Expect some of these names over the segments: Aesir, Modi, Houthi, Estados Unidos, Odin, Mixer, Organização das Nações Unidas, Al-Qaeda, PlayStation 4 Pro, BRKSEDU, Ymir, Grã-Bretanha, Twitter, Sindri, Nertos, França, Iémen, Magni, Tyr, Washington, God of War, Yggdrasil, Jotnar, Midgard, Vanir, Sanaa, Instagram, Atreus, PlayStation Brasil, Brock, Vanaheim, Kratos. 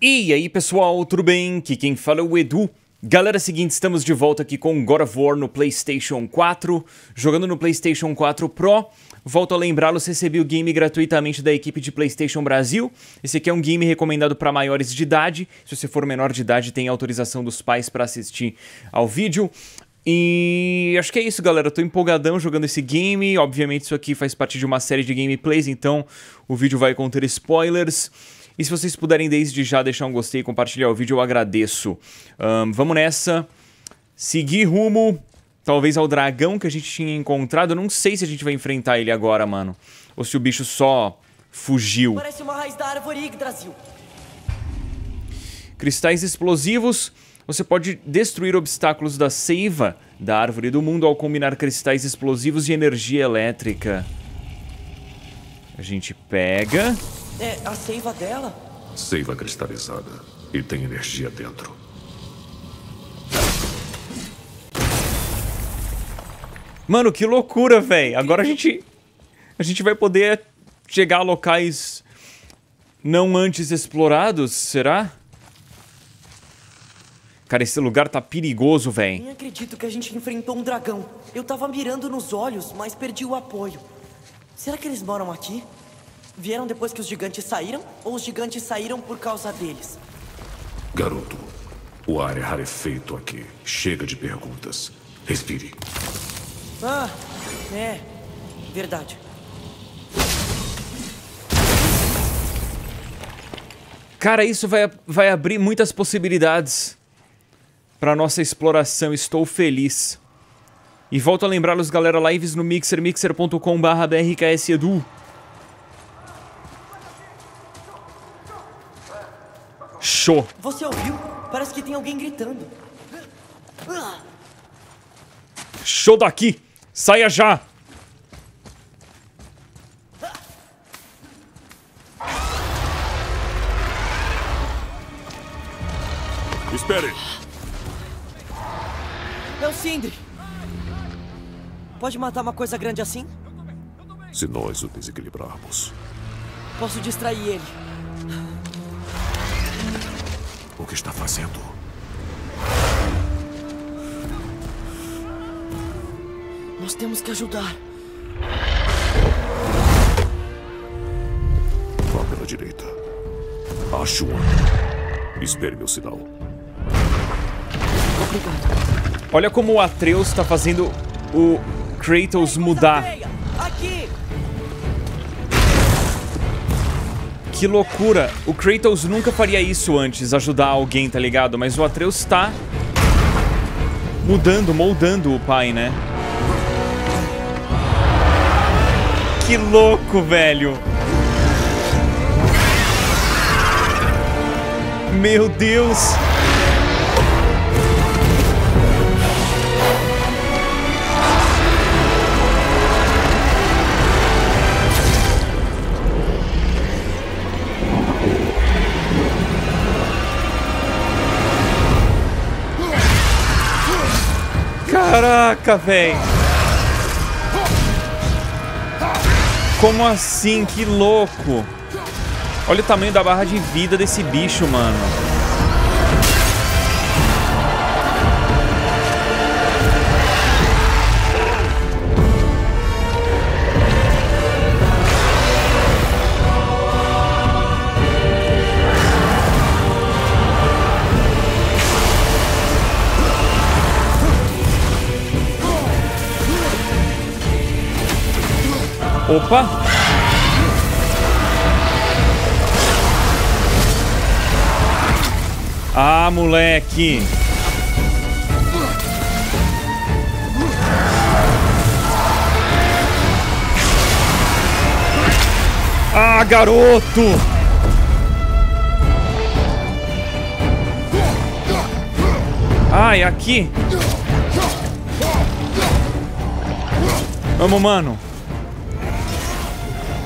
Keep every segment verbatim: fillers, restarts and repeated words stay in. E aí pessoal, tudo bem? Aqui quem fala é o Edu. Galera, é o seguinte, estamos de volta aqui com God of War no PlayStation quatro, jogando no PlayStation quatro Pro. Volto a lembrá-los, recebi o game gratuitamente da equipe de PlayStation Brasil. Esse aqui é um game recomendado para maiores de idade. Se você for menor de idade, tem autorização dos pais para assistir ao vídeo. E acho que é isso, galera. Eu tô empolgadão jogando esse game. Obviamente isso aqui faz parte de uma série de gameplays, então o vídeo vai conter spoilers. E se vocês puderem desde já deixar um gostei e compartilhar o vídeo, eu agradeço. Um, vamos nessa. Seguir rumo, talvez, ao dragão que a gente tinha encontrado. Eu não sei se a gente vai enfrentar ele agora, mano. Ou se o bicho só fugiu. Parece uma raiz da árvore Yggdrasil. Cristais explosivos. Você pode destruir obstáculos da seiva da árvore do mundo ao combinar cristais explosivos e energia elétrica. A gente pega... É a seiva dela? Seiva cristalizada. E tem energia dentro. Mano, que loucura, velho. Agora a gente... A gente vai poder chegar a locais não antes explorados, será? Cara, esse lugar tá perigoso, velho. Nem acredito que a gente enfrentou um dragão. Eu tava mirando nos olhos, mas perdi o apoio. Será que eles moram aqui? Vieram depois que os gigantes saíram? Ou os gigantes saíram por causa deles? Garoto, o ar é rarefeito aqui. Chega de perguntas. Respire. Ah, é. Verdade. Cara, isso vai, vai abrir muitas possibilidades para nossa exploração. Estou feliz. E volto a lembrá-los, galera, lives no Mixer, mixer ponto com barra B R K S E D U. Show. Você ouviu? Parece que tem alguém gritando. Show daqui! Saia já! Espere! É o Sindri! Pode matar uma coisa grande assim? Se nós o desequilibrarmos... Posso distrair ele. O que está fazendo? Nós temos que ajudar. Vá pela direita. Acho um. Espere meu sinal. Obrigado. Olha como o Atreus está fazendo o Kratos mudar. Aqui. Que loucura, o Kratos nunca faria isso antes, ajudar alguém, tá ligado? Mas o Atreus tá mudando, moldando o pai, né? Que louco, velho! Meu Deus! Caraca, véi! Como assim? Que louco! Olha o tamanho da barra de vida desse bicho, mano. Opa! Ah, moleque! Ah, garoto! Ah, é aqui? Vamos, mano!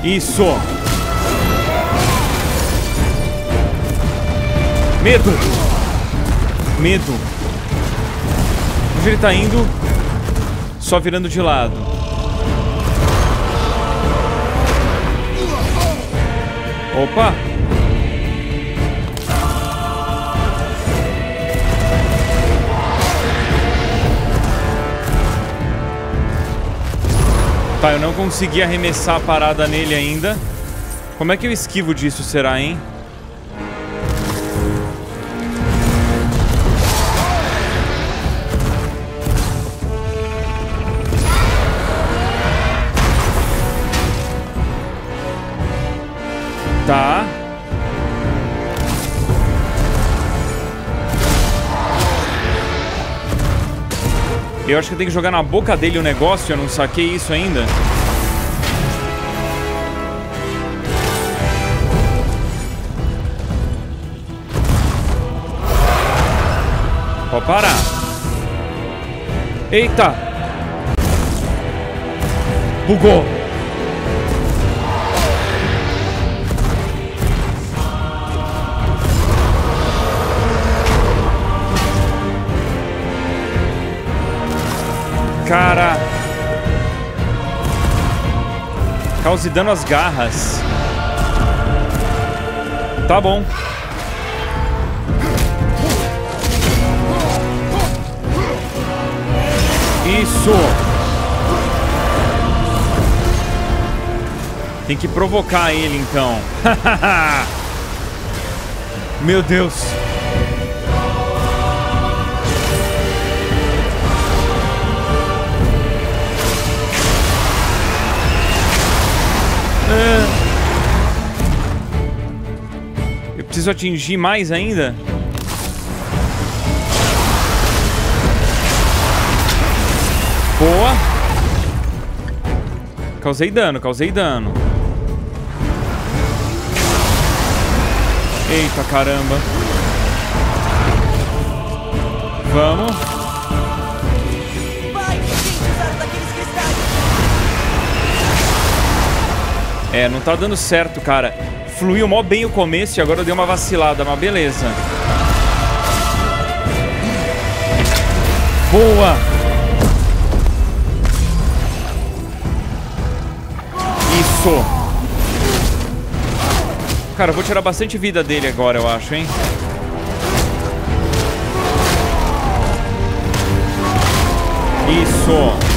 Isso! Medo! Medo! Onde ele tá indo? Só virando de lado. Opa! Tá, eu não consegui arremessar a parada nele ainda. Como é que eu esquivo disso, será, hein? Tá. Eu acho que eu tenho que jogar na boca dele o negócio, eu não saquei isso ainda. Pode parar. Eita! Bugou! Cara, cause dano às garras. Tá bom. Isso. Tem que provocar ele então. Meu Deus. Eu preciso atingir mais ainda? Boa. Causei dano, causei dano. Eita, caramba. Vamos. É, não tá dando certo, cara. Fluiu mó bem o começo e agora eu dei uma vacilada, mas beleza. Boa! Isso! Cara, eu vou tirar bastante vida dele agora, eu acho, hein? Isso!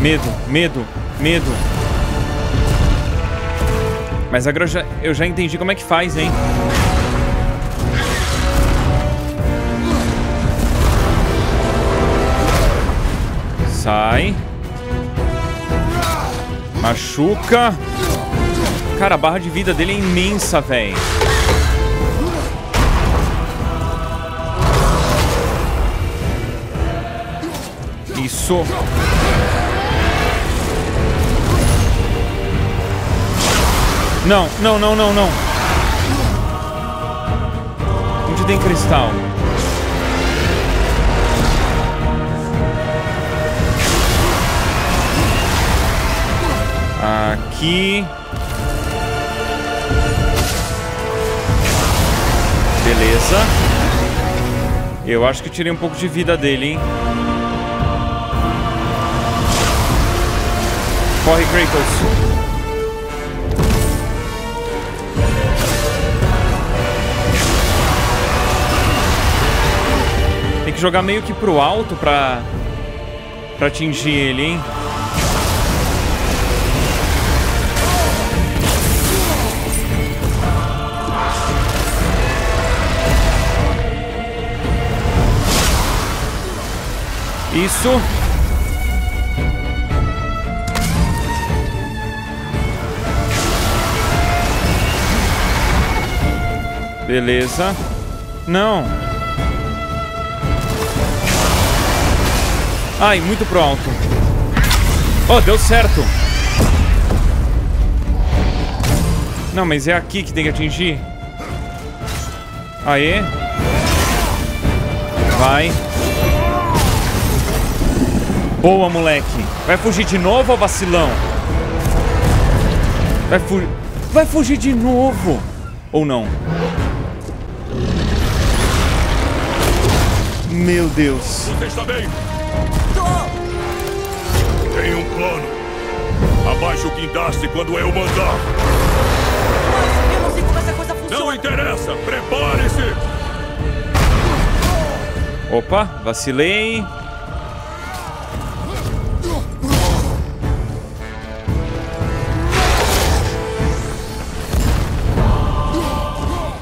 Medo, medo, medo. Mas agora eu já, eu já entendi como é que faz, hein? Sai. Machuca. Cara, a barra de vida dele é imensa, velho. Isso. Não, não, não, não, não. Onde tem cristal? Aqui. Beleza. Eu acho que tirei um pouco de vida dele, hein? Corre, Kratos. Jogar meio que pro alto pra, pra atingir ele, hein? Isso. Beleza. Não. Ai, muito pro alto. Oh, deu certo. Não, mas é aqui que tem que atingir. Aê. Vai. Boa, moleque. Vai fugir de novo, ó vacilão? Vai fugir. Vai fugir de novo. Ou não? Meu Deus. Você está bem? Tem um plano. Abaixa o guindaste quando eu mandar. Mas eu não sei como essa coisa funciona. Não interessa, prepare-se. Opa, vacilei.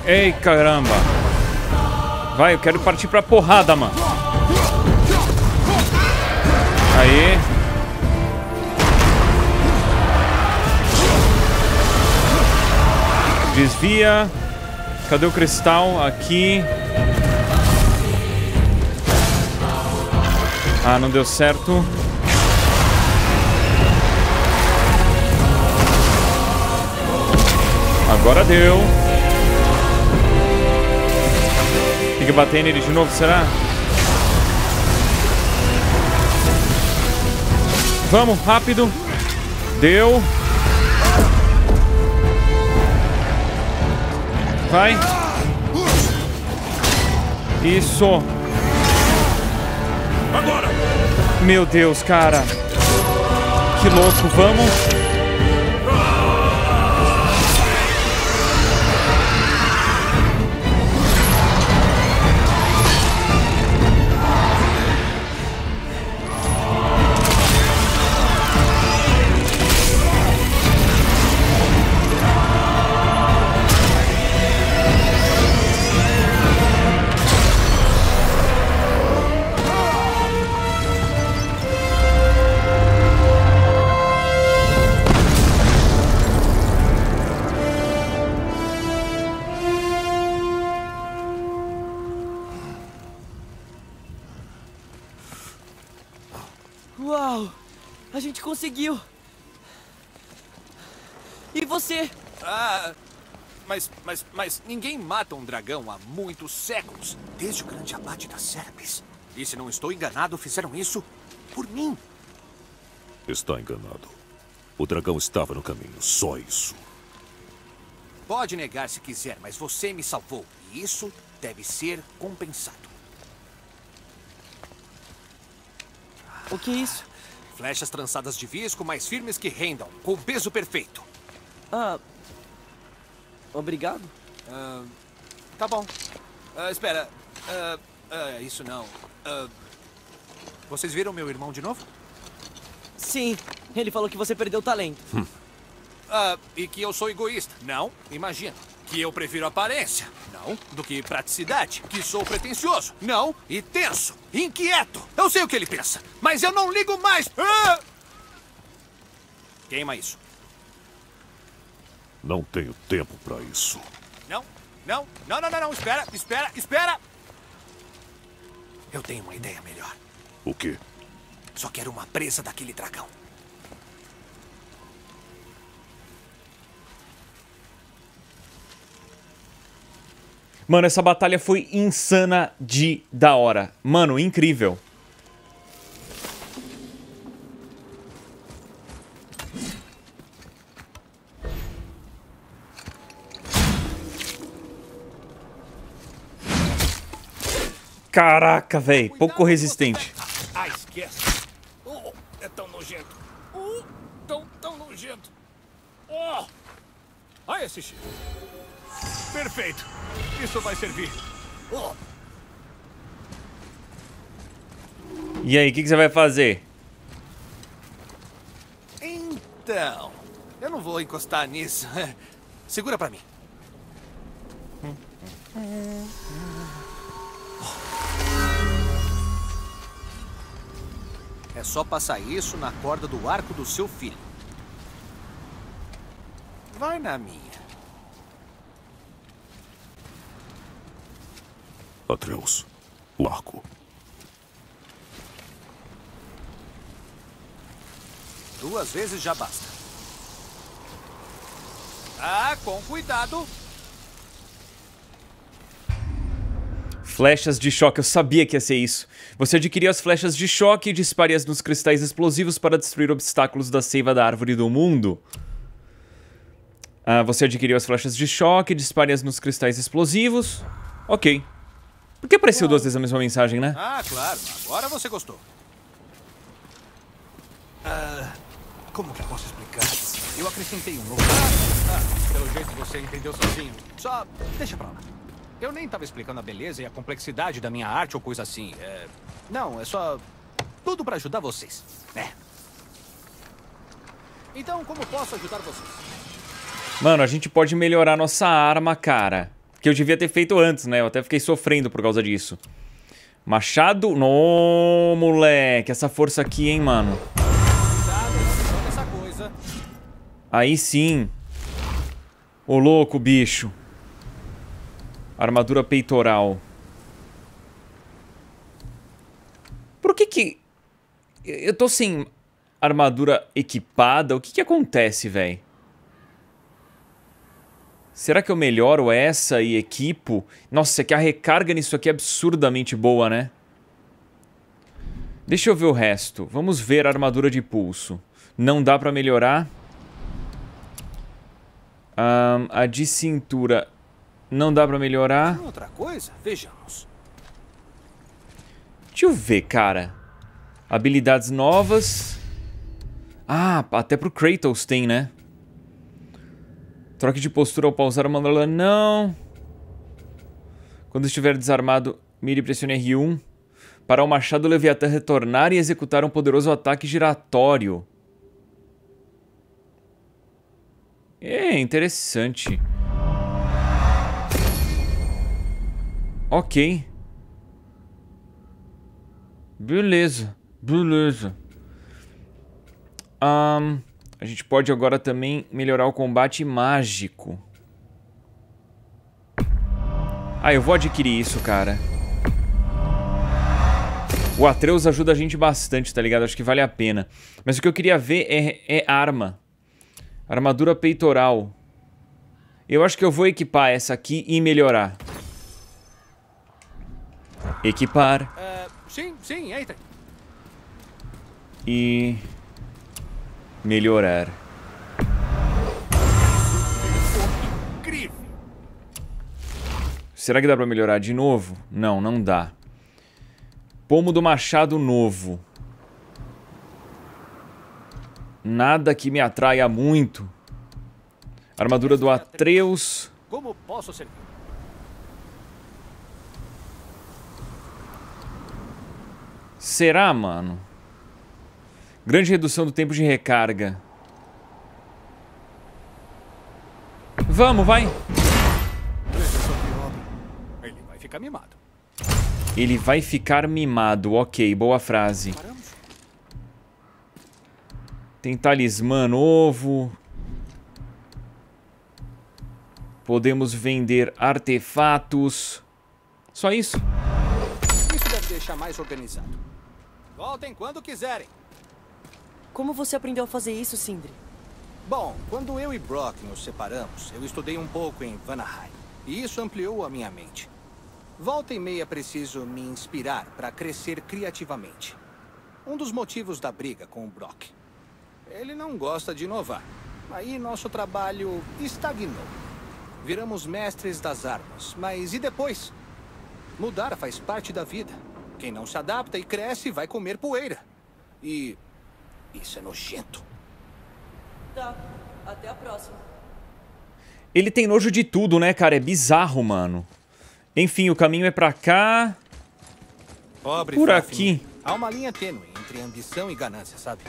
Ei, caramba. Vai, eu quero partir pra porrada, mano. Aí. Desvia. Cadê o cristal? Aqui. Ah, não deu certo. Agora deu. Tem que bater nele de novo, será? Vamos, rápido. Deu. Vai. Isso. Agora. Meu Deus, cara. Que louco, vamos. Uau! A gente conseguiu! E você? Ah, mas, mas, mas ninguém mata um dragão há muitos séculos. Desde o grande abate das serpes. E se não estou enganado, fizeram isso por mim. Está enganado. O dragão estava no caminho, só isso. Pode negar se quiser, mas você me salvou. E isso deve ser compensado. O que é isso? Flechas trançadas de visco, mais firmes que rendam, com peso perfeito. Ah... Obrigado. Ah, tá bom. Ah, espera. Ah, ah, isso não. Ah, vocês viram meu irmão de novo? Sim. Ele falou que você perdeu o talento. Hum. Ah, e que eu sou egoísta. Não, imagina. Que eu prefiro aparência. Não, do que praticidade. Que sou pretensioso. Não, e tenso. Inquieto. Eu sei o que ele pensa, mas eu não ligo mais. Ah! Queima isso. Não tenho tempo pra isso. Não, não, não, não, não, não. Espera, espera, espera. Eu tenho uma ideia melhor. O quê? Só quero uma presa daquele dragão. Mano, essa batalha foi insana de da hora. Mano, incrível. Caraca, velho. Pouco resistente. Ah, esquece. Oh, é tão nojento. Oh, tão, tão nojento. Oh. Olha esse cheiro. Perfeito. Isso vai servir. Oh. E aí, o que, que você vai fazer? Então... Eu não vou encostar nisso. Segura pra mim. É só passar isso na corda do arco do seu filho. Vai na minha. Atreus, o arco. Duas vezes já basta. Ah, com cuidado. Flechas de choque, eu sabia que ia ser isso. Você adquiriu as flechas de choque e dispare-as nos cristais explosivos para destruir obstáculos da seiva da árvore do mundo. Ah, você adquiriu as flechas de choque e dispare-as nos cristais explosivos. Ok. Por que apareceu duas vezes a mesma mensagem, né? Ah, claro. Agora você gostou. Ah, como que eu posso explicar? Eu acrescentei um novo... Ah, ah, pelo jeito você entendeu sozinho. Só deixa pra lá. Eu nem tava explicando a beleza e a complexidade da minha arte ou coisa assim. É... Não, é só... Tudo pra ajudar vocês. É. Então, como posso ajudar vocês? Mano, a gente pode melhorar nossa arma, cara. Que eu devia ter feito antes, né? Eu até fiquei sofrendo por causa disso. Machado... Não, moleque. Essa força aqui, hein, mano. Aí sim. Ô, louco, bicho. Armadura peitoral. Por que que... Eu tô sem armadura equipada? O que que acontece, velho? Será que eu melhoro essa e equipo? Nossa, é que a recarga nisso aqui é absurdamente boa, né? Deixa eu ver o resto. Vamos ver a armadura de pulso. Não dá pra melhorar. Um, a de cintura... Não dá pra melhorar. Outra coisa? Vejamos. Deixa eu ver, cara. Habilidades novas. Ah, até pro Kratos tem, né? Troque de postura ao pausar a mandola. Não. Quando estiver desarmado, mire e pressione R um. Para o Machado Leviatã retornar e executar um poderoso ataque giratório. É, interessante. Ok. Beleza. Beleza. Um, a gente pode agora também melhorar o combate mágico. Ah, eu vou adquirir isso, cara. O Atreus ajuda a gente bastante, tá ligado? Acho que vale a pena. Mas o que eu queria ver é, é arma. Armadura peitoral. Eu acho que eu vou equipar essa aqui e melhorar. Equipar. Uh, sim, sim, eita. E... melhorar. Incrível. Será que dá pra melhorar de novo? Não, não dá. Pomo do machado novo. Nada que me atraia muito. Armadura do Atreus. Como posso servir? Será, mano? Grande redução do tempo de recarga. Vamos, vai! Ele vai ficar mimado. Ele vai ficar mimado. Ok, boa frase. Tem talismã novo. Podemos vender artefatos. Só isso? Isso deve deixar mais organizado. Voltem quando quiserem. Como você aprendeu a fazer isso, Sindri? Bom, quando eu e Brock nos separamos, eu estudei um pouco em Vanaheim. E isso ampliou a minha mente. Volta e meia preciso me inspirar para crescer criativamente. Um dos motivos da briga com o Brock. Ele não gosta de inovar. Aí nosso trabalho estagnou. Viramos mestres das armas. Mas e depois? Mudar faz parte da vida. Quem não se adapta e cresce vai comer poeira. E... isso é nojento. Tá, até a próxima. Ele tem nojo de tudo, né, cara? É bizarro, mano. Enfim, o caminho é pra cá. Pobre por Fafim. Aqui. Há uma linha tênue entre ambição e ganância, sabe?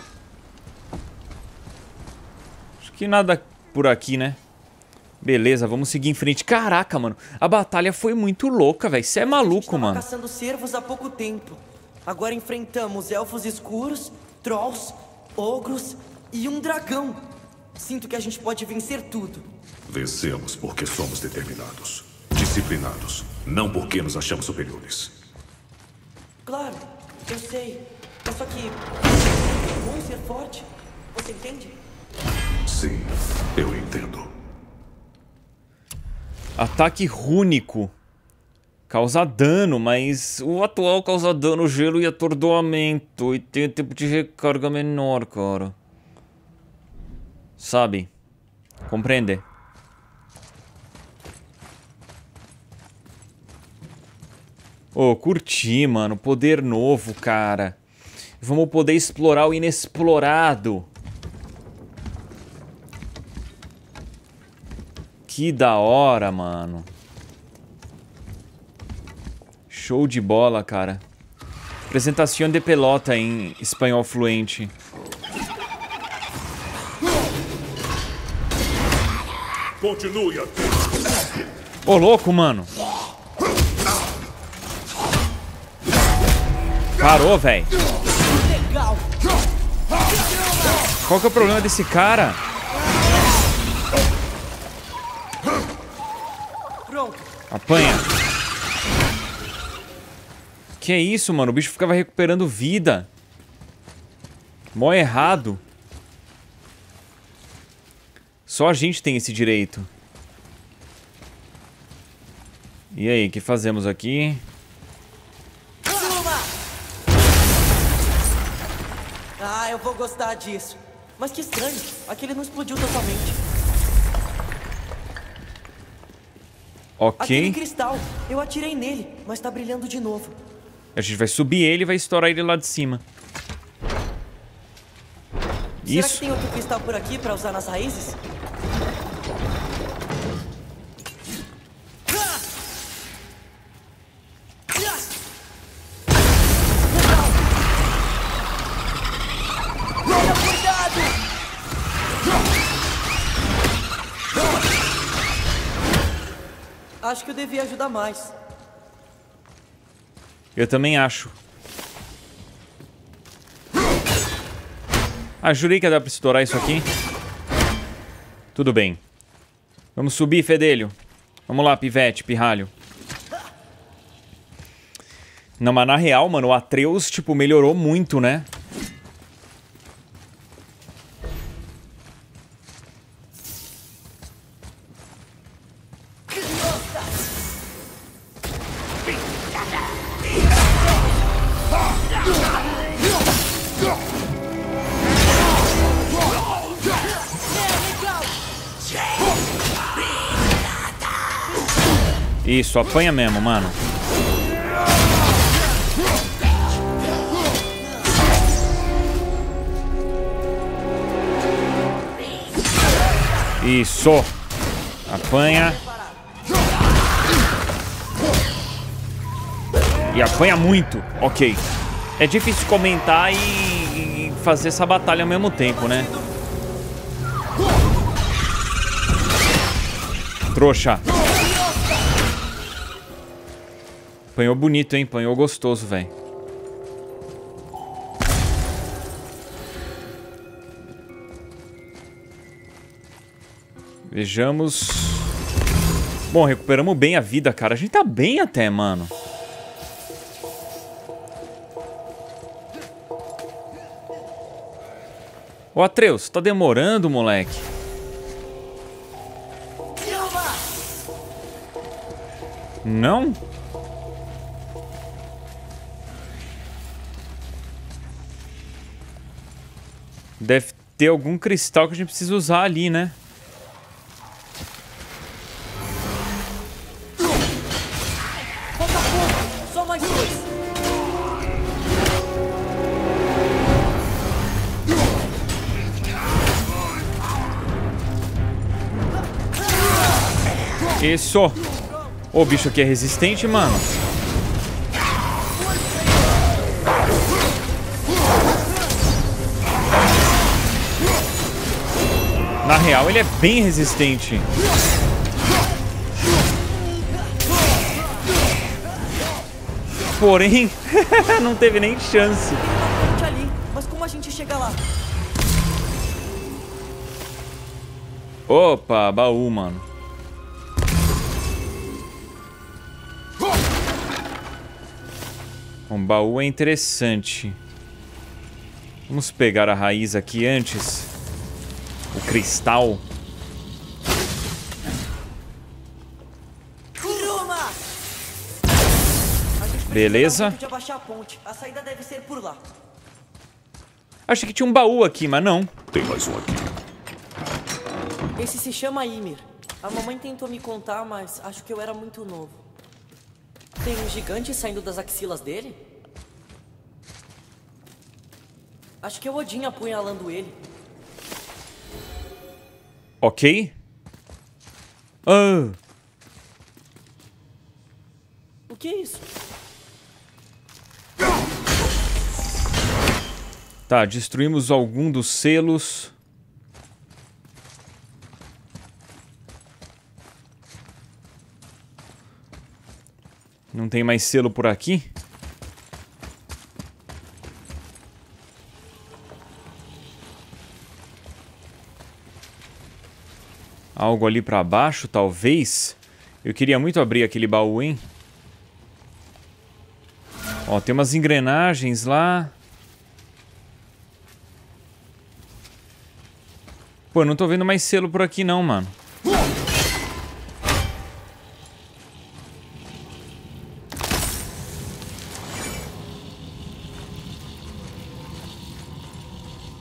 Acho que nada por aqui, né? Beleza, vamos seguir em frente. Caraca, mano, a batalha foi muito louca, velho. Você é maluco, mano. Caçando cervos há pouco tempo. Agora enfrentamos elfos escuros, trolls, ogros e um dragão. Sinto que a gente pode vencer tudo. Vencemos porque somos determinados, disciplinados, não porque nos achamos superiores. Claro, eu sei. É só que é bom ser forte. Você entende? Sim, eu entendo. Ataque rúnico. Causa dano, mas o atual causa dano, gelo e atordoamento. E tem tempo de recarga menor, cara. Sabe? Compreende? Oh, curti, mano. Poder novo, cara. Vamos poder explorar o inexplorado. Que da hora, mano. Show de bola, cara. Apresentação de pelota em espanhol fluente. Continue. Ô, louco, mano. Parou, velho. Qual que é o problema desse cara? Apanha. Que é isso, mano? O bicho ficava recuperando vida. Mó errado. Só a gente tem esse direito. E aí, o que fazemos aqui? Ah, eu vou gostar disso. Mas que estranho, aquele não explodiu totalmente. Ok. Aquele cristal, eu atirei nele, mas tá brilhando de novo. A gente vai subir ele e vai estourar ele lá de cima. Será Isso. que tem outro cristal por aqui pra usar nas raízes? Acho que eu devia ajudar mais. Eu também acho. Ah, jurei que dá pra estourar isso aqui. Tudo bem. Vamos subir, fedelho. Vamos lá, pivete, pirralho. Não, mas na real, mano, o Atreus, tipo, melhorou muito, né? Isso, apanha mesmo, mano. Isso. Apanha. E apanha muito. Ok. É difícil comentar e, e fazer essa batalha ao mesmo tempo, né? Trouxa. Apanhou bonito, hein? Apanhou gostoso, velho. Vejamos. Bom, recuperamos bem a vida, cara. A gente tá bem até, mano. Ô, Atreus, tá demorando, moleque. Não? Deve ter algum cristal que a gente precisa usar ali, né? Isso! Ô, oh, o bicho aqui é resistente, mano. Na real, ele é bem resistente. Porém, não teve nem chance. Mas como a gente chega lá? Opa, baú, mano. Um baú é interessante. Vamos pegar a raiz aqui antes. O cristal. Beleza. Achei que tinha um baú aqui, mas não. Tem mais um aqui. Esse se chama Ymir. A mamãe tentou me contar, mas acho que eu era muito novo. Tem um gigante saindo das axilas dele? Acho que é o Odin apunhalando ele. Ok. Ah. O que é isso? Tá, destruímos algum dos selos. Não tem mais selo por aqui. Algo ali pra baixo, talvez. Eu queria muito abrir aquele baú, hein? Ó, tem umas engrenagens lá. Pô, eu não tô vendo mais selo por aqui não, mano.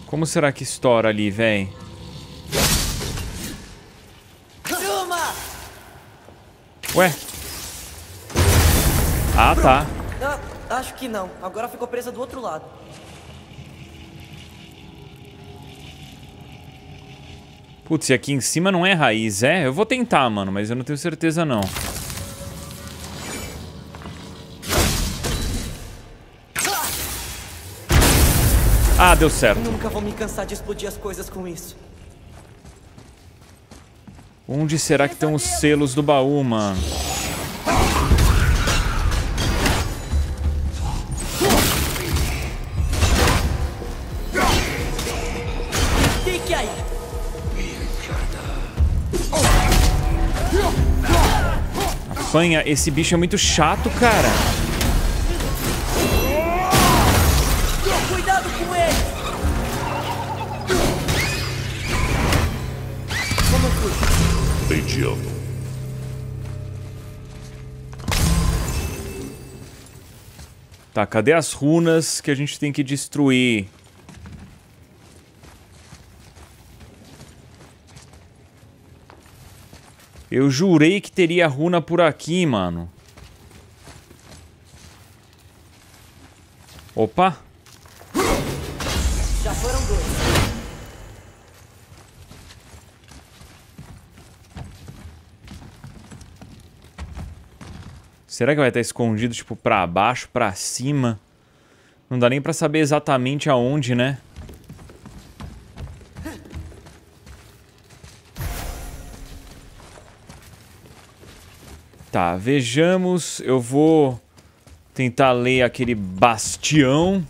Como será que estoura ali, véi? Ué? Ah, tá. Ah, acho que não. Agora ficou presa do outro lado. Putz, e aqui em cima não é raiz, é? Eu vou tentar, mano, mas eu não tenho certeza, não. Ah, deu certo. Eu nunca vou me cansar de explodir as coisas com isso. Onde será que estão os selos do baú, mano? Fique aí. Apanha, esse bicho é muito chato, cara. Tá, cadê as runas que a gente tem que destruir? Eu jurei que teria runa por aqui, mano. Opa! Já foram dois. Será que vai estar escondido, tipo, pra baixo, pra cima? Não dá nem pra saber exatamente aonde, né? Tá, vejamos. Eu vou tentar ler aquele bastião.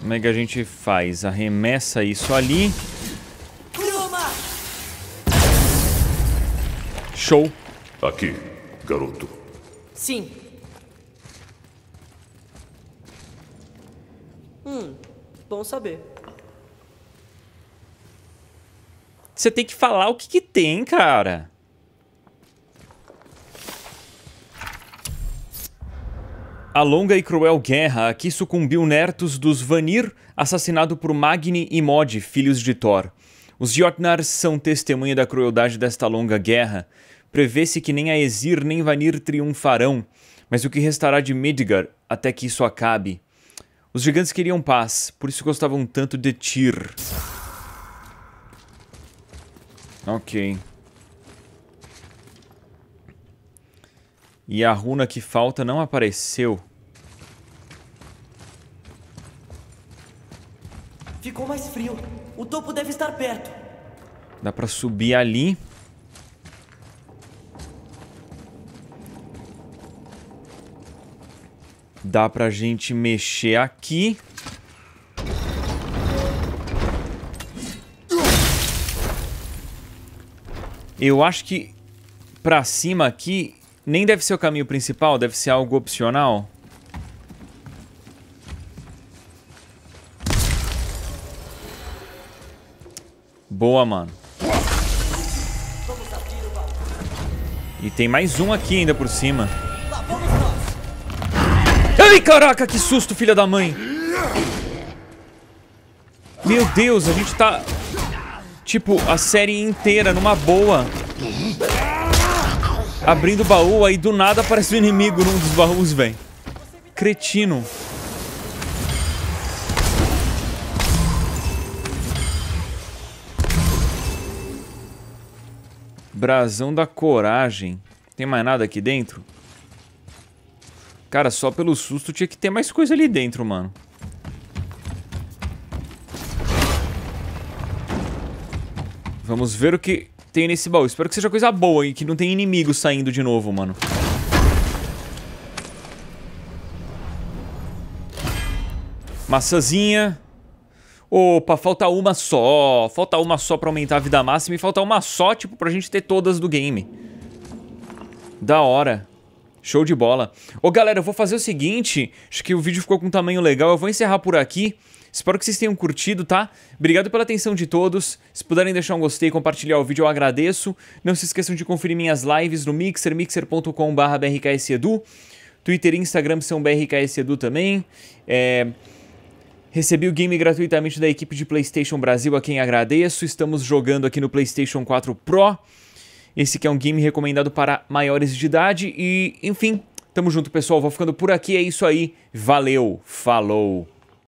Como é que a gente faz? Arremessa isso ali. Show. Aqui, garoto. Sim. Hum, bom saber. Você tem que falar o que que tem, cara. A longa e cruel guerra a que sucumbiu Nertos dos Vanir, assassinado por Magni e Modi, filhos de Thor. Os Jotnar são testemunha da crueldade desta longa guerra. Prevê-se que nem Aesir nem Vanir triunfarão, mas o que restará de Midgard até que isso acabe. Os gigantes queriam paz, por isso gostavam tanto de Tyr. Ok. E a runa que falta não apareceu. Ficou mais frio. O topo deve estar perto. Dá pra subir ali. Dá pra gente mexer aqui. Eu acho que pra cima aqui... Nem deve ser o caminho principal, deve ser algo opcional. Boa, mano. E tem mais um aqui ainda por cima. Ai, caraca, que susto, filha da mãe. Meu Deus, a gente tá... Tipo, a série inteira numa boa. Abrindo o baú, aí do nada aparece um inimigo num dos baús, velho. Cretino. Brasão da coragem. Tem mais nada aqui dentro? Cara, só pelo susto tinha que ter mais coisa ali dentro, mano. Vamos ver o que tem nesse baú. Espero que seja coisa boa e que não tenha inimigo saindo de novo, mano. Maçãzinha. Opa, falta uma só. Falta uma só pra aumentar a vida máxima. E falta uma só, tipo, pra gente ter todas do game. Da hora. Show de bola. Ô, galera, eu vou fazer o seguinte. Acho que o vídeo ficou com um tamanho legal. Eu vou encerrar por aqui. Espero que vocês tenham curtido, tá? Obrigado pela atenção de todos. Se puderem deixar um gostei e compartilhar o vídeo, eu agradeço. Não se esqueçam de conferir minhas lives no Mixer, mixer ponto com barra B R K S E D U. Twitter e Instagram são B R K S E D U também. É... Recebi o game gratuitamente da equipe de PlayStation Brasil, a quem agradeço. Estamos jogando aqui no PlayStation quatro Pro. Esse que é um game recomendado para maiores de idade. E, enfim, tamo junto, pessoal. Vou ficando por aqui. É isso aí. Valeu. Falou.